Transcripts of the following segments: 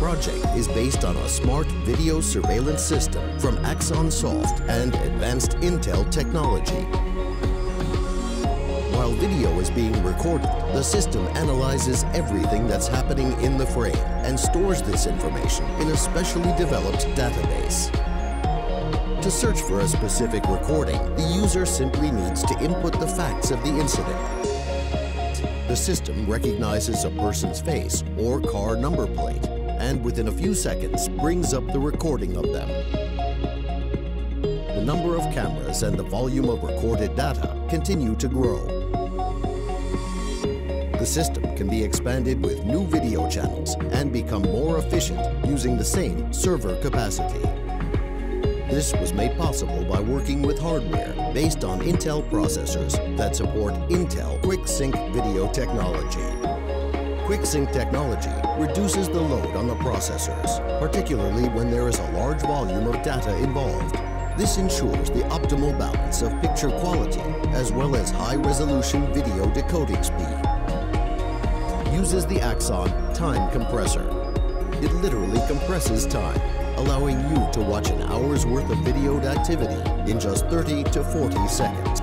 project is based on a smart video surveillance system from AxxonSoft and Advanced Intel Technology. While video is being recorded, the system analyzes everything that's happening in the frame and stores this information in a specially developed database. To search for a specific recording, the user simply needs to input the facts of the incident. The system recognizes a person's face or car number plate, and within a few seconds brings up the recording of them. The number of cameras and the volume of recorded data continue to grow. The system can be expanded with new video channels and become more efficient using the same server capacity. This was made possible by working with hardware based on Intel processors that support Intel Quick Sync Video technology. Quick Sync technology reduces the load on the processors, particularly when there is a large volume of data involved. This ensures the optimal balance of picture quality as well as high-resolution video decoding speed. Uses the Axxon TimeCompressor. It literally compresses time, allowing you to watch an hour's worth of videoed activity in just 30 to 40 seconds.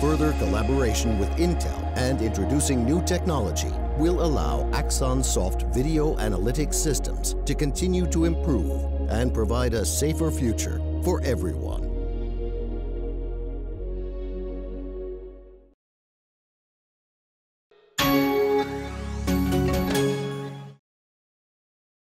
Further collaboration with Intel and introducing new technology will allow AxxonSoft video analytics systems to continue to improve and provide a safer future for everyone.